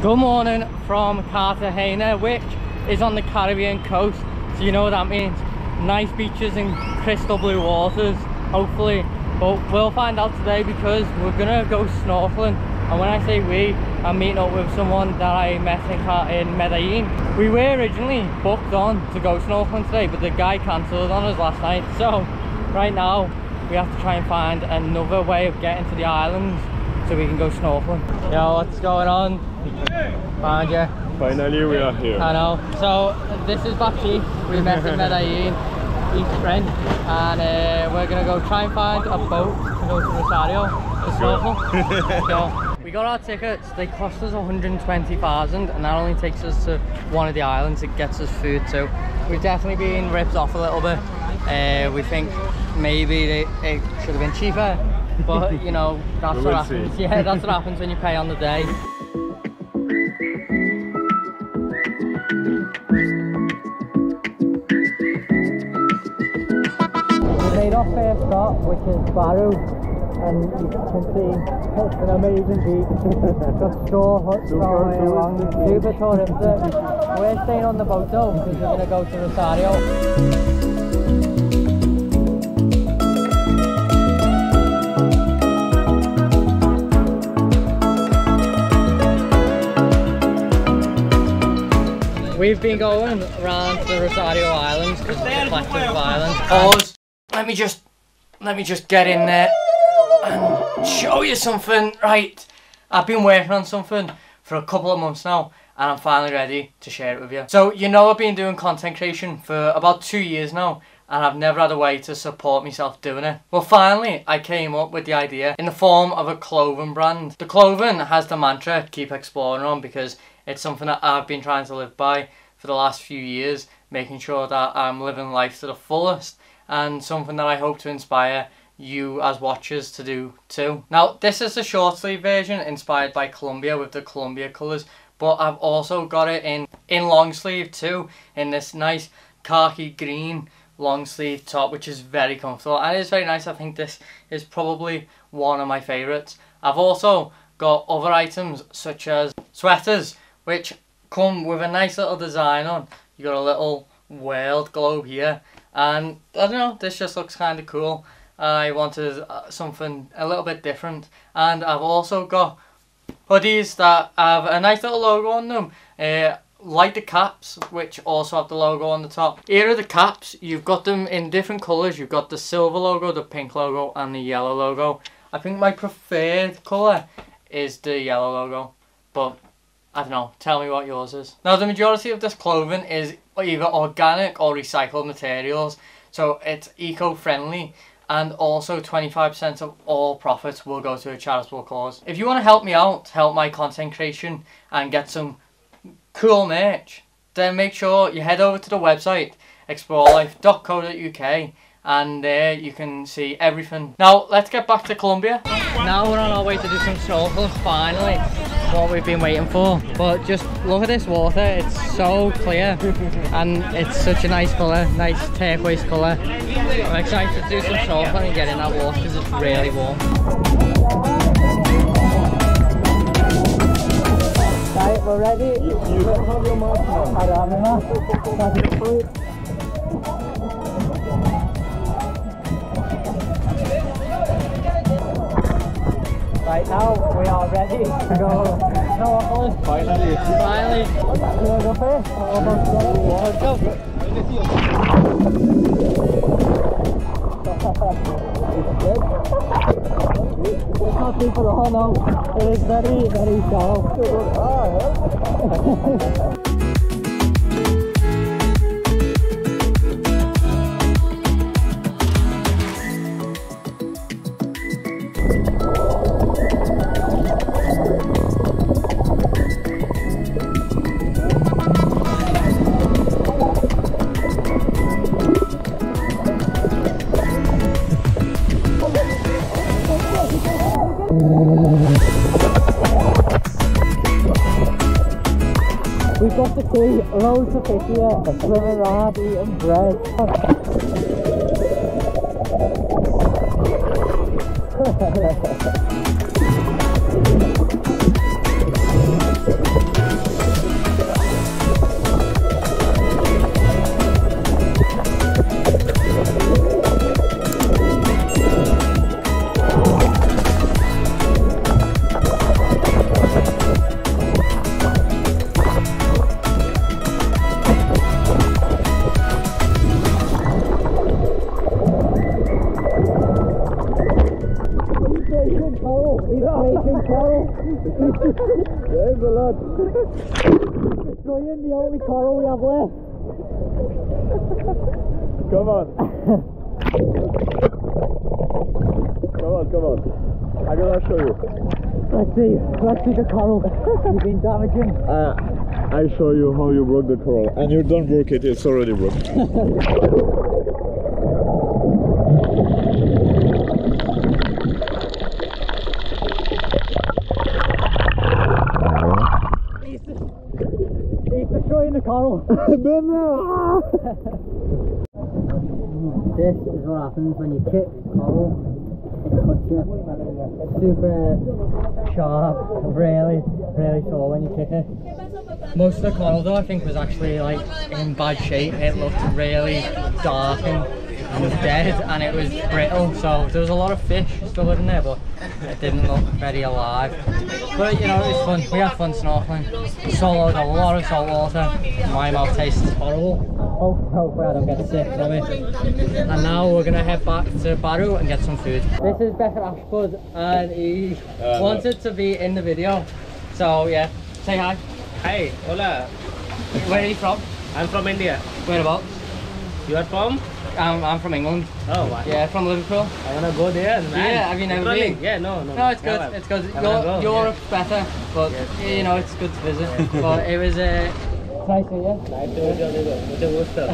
Good morning from Cartagena, which is on the Caribbean coast, so you know what that means. Nice beaches and crystal blue waters, hopefully. But we'll find out today because we're gonna go snorkeling. And when I say we, I'm meeting up with someone that I met in Medellin. We were originally booked on to go snorkeling today, but the guy cancelled on us last night. So right now we have to try and find another way of getting to the islands so we can go snorkeling. Yo, what's going on? Found ya. Finally we are here. I know. So this is Baptiste. We met in Medellin. He's a friend. And we're going to go try and find a boat to go to Rosario to snorkel. So we got our tickets. They cost us 120,000 and that only takes us to one of the islands. It gets us food too. We've definitely been ripped off a little bit. We think maybe it should have been cheaper. But you know, that's what happens. See. Yeah, that's what happens when you pay on the day. We made our first stop, which is Baru, and you can see it's an amazing beach. Got straw huts all the way along. Super touristy. We're staying on the boat though because we're gonna go to Rosario. We've been going around the Rosario Islands because of the collective of islands. Pause. Let me just get in there and show you something. Right, I've been working on something for a couple of months now and I'm finally ready to share it with you. So you know I've been doing content creation for about 2 years now and I've never had a way to support myself doing it. Well, finally I came up with the idea in the form of a clothing brand. The clothing has the mantra keep exploring on because it's something that I've been trying to live by for the last few years, making sure that I'm living life to the fullest, and something that I hope to inspire you as watchers to do too. Now, this is the short sleeve version inspired by Colombia with the Colombia colours, but I've also got it in long sleeve too, in this nice khaki green long sleeve top, which is very comfortable and it's very nice. I think this is probably one of my favourites. I've also got other items such as sweaters, which come with a nice little design on. You got a little world globe here, and I don't know, this just looks kind of cool. I wanted something a little bit different, and I've also got hoodies that have a nice little logo on them, like the caps, which also have the logo on the top. Here are the caps. You've got them in different colours. You've got the silver logo, the pink logo, and the yellow logo. I think my preferred colour is the yellow logo, but I don't know, tell me what yours is. Now, the majority of this clothing is either organic or recycled materials, so it's eco-friendly, and also 25% of all profits will go to a charitable cause. If you want to help me out, help my content creation and get some cool merch, then make sure you head over to the website explorerlife.co.uk, and there you can see everything. Now let's get back to Colombia. Now we're on our way to do some snorkeling, finally. What we've been waiting for, but just look at this water, it's so clear and it's such a nice colour, nice turquoise colour. I'm excited to do some snorkeling and get in that water because it's really warm. Right, we're ready. Right now, we are ready to go. Finally. You want to go first? Let's go. It's not deep at all, no. It is very, very shallow. We've got to see loads of fish here, swimming around, eating bread. There's the lad. Destroying the only coral we have left. Come on. Come on, come on. I gotta show you. Let's see the coral. You've been damaging. I show you how you broke the coral, and you don't broke it, it's already broke. Coral. This is what happens when you kick coral. It cuts you. Super sharp, really sore when you kick it. Most of the coral though I think was actually like in bad shape. It looked really dark and dead, and it was brittle, so there was a lot of fish still in there, but it didn't look very alive. But you know, it was fun. We had fun snorkeling. We swallowed a lot of salt water. My mouth tastes horrible. Hopefully I don't get sick from it. And now we're gonna head back to Baru and get some food. This is Becker Ashford, and he wanted to be in the video, so yeah, say hi. Hi, hola. Where are you from? I'm from India. Whereabouts? You are from? I'm from England. Oh wow. Yeah, from Liverpool. I wanna go there, man. Yeah, have you never been? Yeah, no. No, it's good. It's good. Europe's better, but you know, it's good to visit. But it was a nice to meet you. Nice to meet you. Mucho gusto.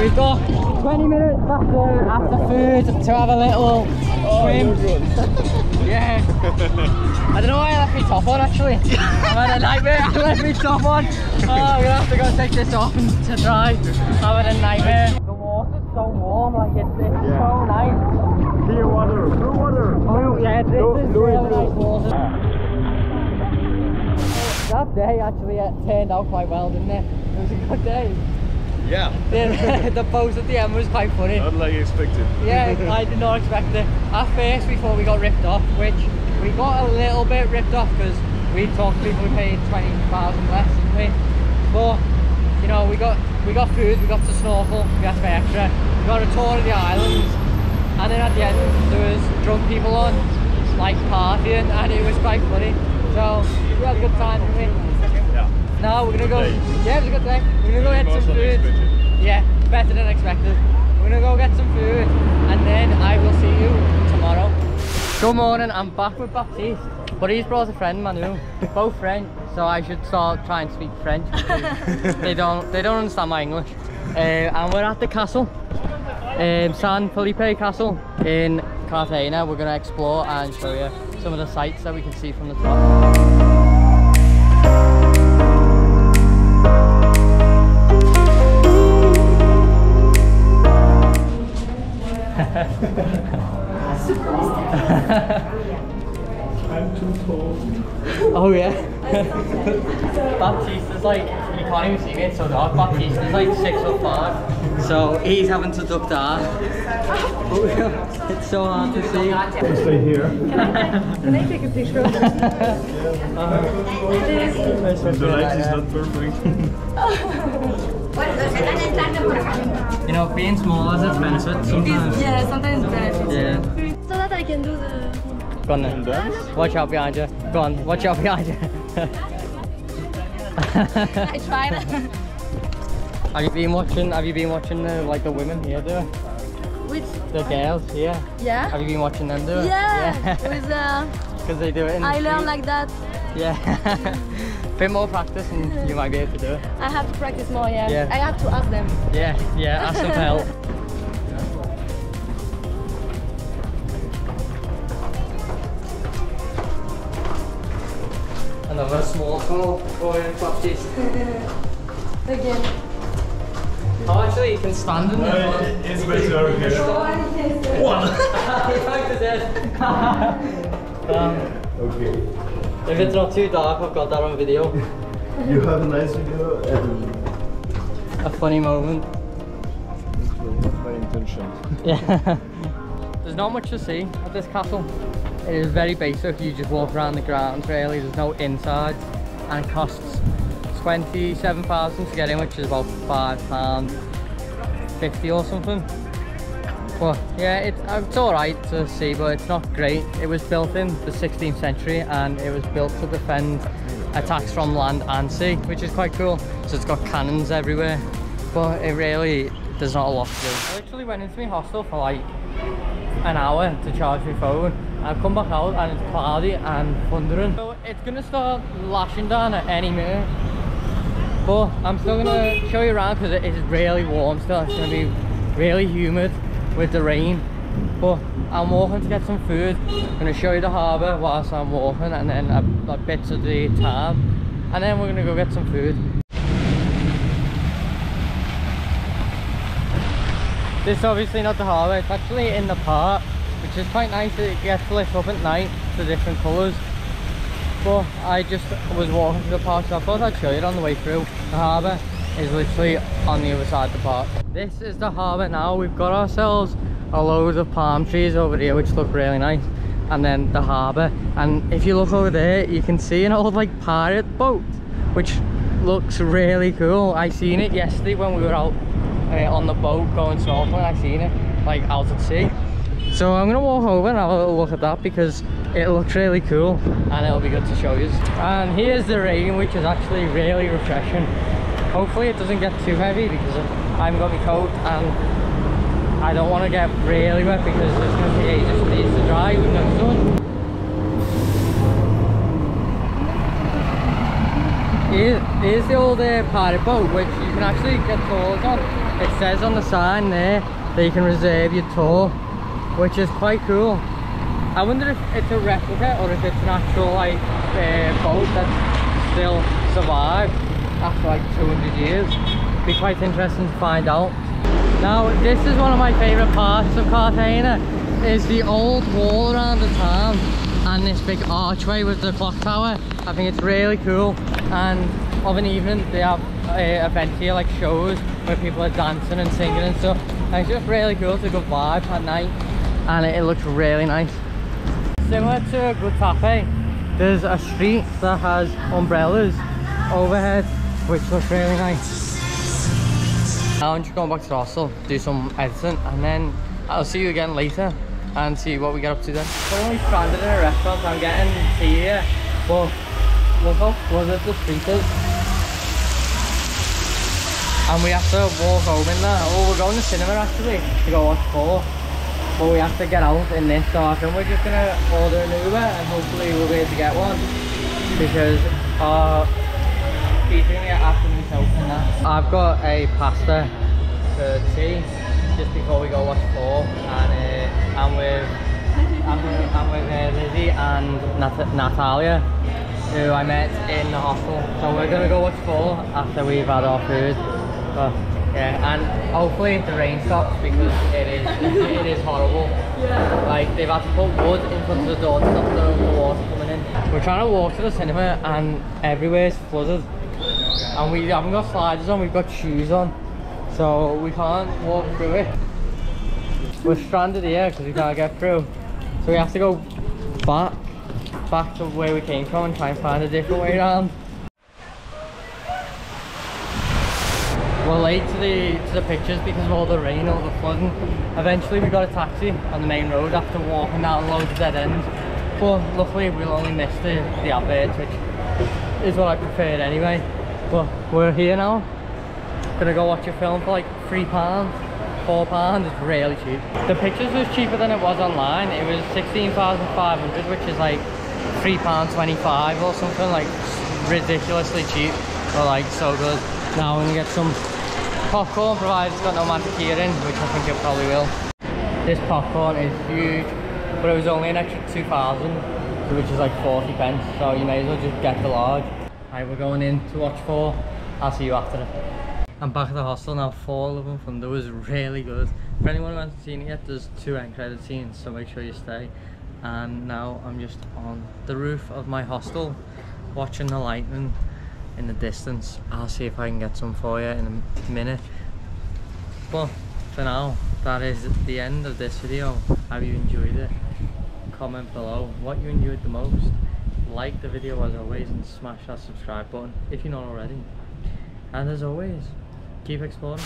We've got 20 minutes after food to have a little swim. Yeah. I don't know why I left my top on actually. I had a nightmare. I left my top on. Oh, I'm gonna have to go take this off and to dry. I had a nightmare. The water's so warm, like it's so nice. Clear water, blue water. Oh yeah, this is really nice water. That day actually turned out quite well, didn't it? It was a good day. Yeah. The pose at the end was quite funny. Not like you expected. Yeah, I did not expect it. At first, before we got ripped off, which we got a little bit ripped off because we talked to people who paid 20,000 less, didn't we? But you know, we got food, we got to snorkel, we had to pay extra. We got a tour of the islands, and then at the end there was drunk people on, like partying, and it was quite funny. So we had a good time, didn't we? Yeah. Now we're gonna go. Yeah, it was a good day. We're gonna go get some food. Yeah, better than expected. We're gonna go get some food, and then I will see you tomorrow. Good morning. I'm back with Baptiste, but he's brought a friend, Manu. Both French, so I should start trying to speak French. They don't understand my English. And we're at the castle, San Felipe Castle in Cartagena. We're gonna explore and show you some of the sights that we can see from the top. I'm too tall. Oh yeah. Baptiste is like, you can't even see me, it's so dark. Baptiste is like 6'5", so he's having to duck down. It's so hard to see. I'll stay here. Can I take a picture of this? The light is not perfect. You know, being small has its benefits sometimes. Yeah, sometimes benefits. Yeah. So that I can do the... Go on then. Watch out behind you. Go on, watch out behind you. I tried. Have you been watching the women here do it? We The girls, yeah. Yeah? Have you been watching them do it? Yeah! Because they do it in the street. I learn like that. Yeah. A bit more practice and you might be able to do it. I have to practice more, yeah. I have to ask them. Yeah, yeah, ask them for help. Another small funnel for Baptiste. Again. Oh, actually, you can stand in there. It's better over here. One! You back to death. Okay. If it's not too dark, I've got that on video. You have a nice video and a funny moment. This was my intention. Yeah. There's not much to see at this castle. It is very basic, you just walk around the grounds really, there's no insides, and it costs £27,000 to get in, which is about £5.50 or something. But yeah, it's alright to see, but it's not great. It was built in the 16th century and it was built to defend attacks from land and sea, which is quite cool. So it's got cannons everywhere, but it really, there's not a lot to do. I literally went into my hostel for like an hour to charge my phone. I've come back out and it's cloudy and thundering. So it's going to start lashing down at any minute. But I'm still going to show you around because it is really warm still. It's going to be really humid with the rain. But I'm walking to get some food. I'm going to show you the harbour whilst I'm walking and then a bit of the town. And then we're going to go get some food. This is obviously not the harbour, it's actually in the park, which is quite nice. It gets lit up at night to different colours. But I just was walking through the park, so I thought I'd show you it on the way through. The harbour is literally on the other side of the park. This is the harbour now. We've got ourselves a load of palm trees over here which look really nice, and then the harbour, and if you look over there you can see an old like pirate boat which looks really cool. I seen it yesterday when we were out on the boat going snorkeling. I seen it like out at sea. So I'm going to walk over and have a little look at that because it looks really cool and it'll be good to show you. And here's the rain, which is actually really refreshing. Hopefully it doesn't get too heavy because I haven't got my coat and I don't want to get really wet because it's going to be ages for these to dry with no sun. Here's the old pirate boat which you can actually get tours on. It says on the sign there that you can reserve your tour, which is quite cool. I wonder if it's a replica or if it's an actual like boat that's still survived after like 200 years. It'd be quite interesting to find out. Now this is one of my favourite parts of Cartagena, is the old wall around the town and this big archway with the clock tower. I think it's really cool, and of an evening they have events here like shows where people are dancing and singing and stuff, and it's just really cool. It's a good vibe at night and it looks really nice. Similar to Getafe, there's a street that has umbrellas overhead which looks really nice. Now I'm just going back to the hostel, do some editing, and then I'll see you again later and see what we get up to then. Currently stranded in a restaurant, so I'm getting tea here, but look how flooded the street is. And we have to walk home in there. Oh, we're going to the cinema actually to go watch 4. But we have to get out in this dark, and we're just going to order an Uber and hopefully we'll be able to get one because our eating it after we open that. I've got a pasta for tea just before we go watch 4, and I'm with Lizzie and Natalia who I met in the hostel. So we're going to go watch 4 after we've had our food. But, yeah, and hopefully the rain stops because it is horrible. Yeah. Like they've had to put wood in front of the door to stop the water coming in. We're trying to walk to the cinema and everywhere's flooded. And we haven't got sliders on, we've got shoes on. So we can't walk through it. We're stranded here because we can't get through. So we have to go back to where we came from and try and find a different way around. We're late to the pictures because of all the rain, all the flooding. Eventually we got a taxi on the main road after walking down loads of dead ends. But luckily we only missed the adverts, which is what I preferred anyway. But we're here now. Gonna go watch a film for like £3. £4. It's really cheap. The pictures was cheaper than it was online. It was 16,500, which is like £3.25 or something, like ridiculously cheap, but like so good. Now I'm gonna get some popcorn, provided it's got no mantequilla in, which I think it probably will. This popcorn is huge, but it was only an extra 2,000, which is like 40p, so you may as well just get the large. Alright, we're going in to watch 4. I'll see you after it. I'm back at the hostel now. 4 Love and Thunder was really good. For anyone who hasn't seen it yet, there's 2 end credit scenes, so make sure you stay. And now I'm just on the roof of my hostel, watching the lightning in the distance. I'll see if I can get some for you in a minute, but for now that is the end of this video. Have you enjoyed it? Comment below what you enjoyed the most, like the video as always, and smash that subscribe button if you're not already, and as always, keep exploring.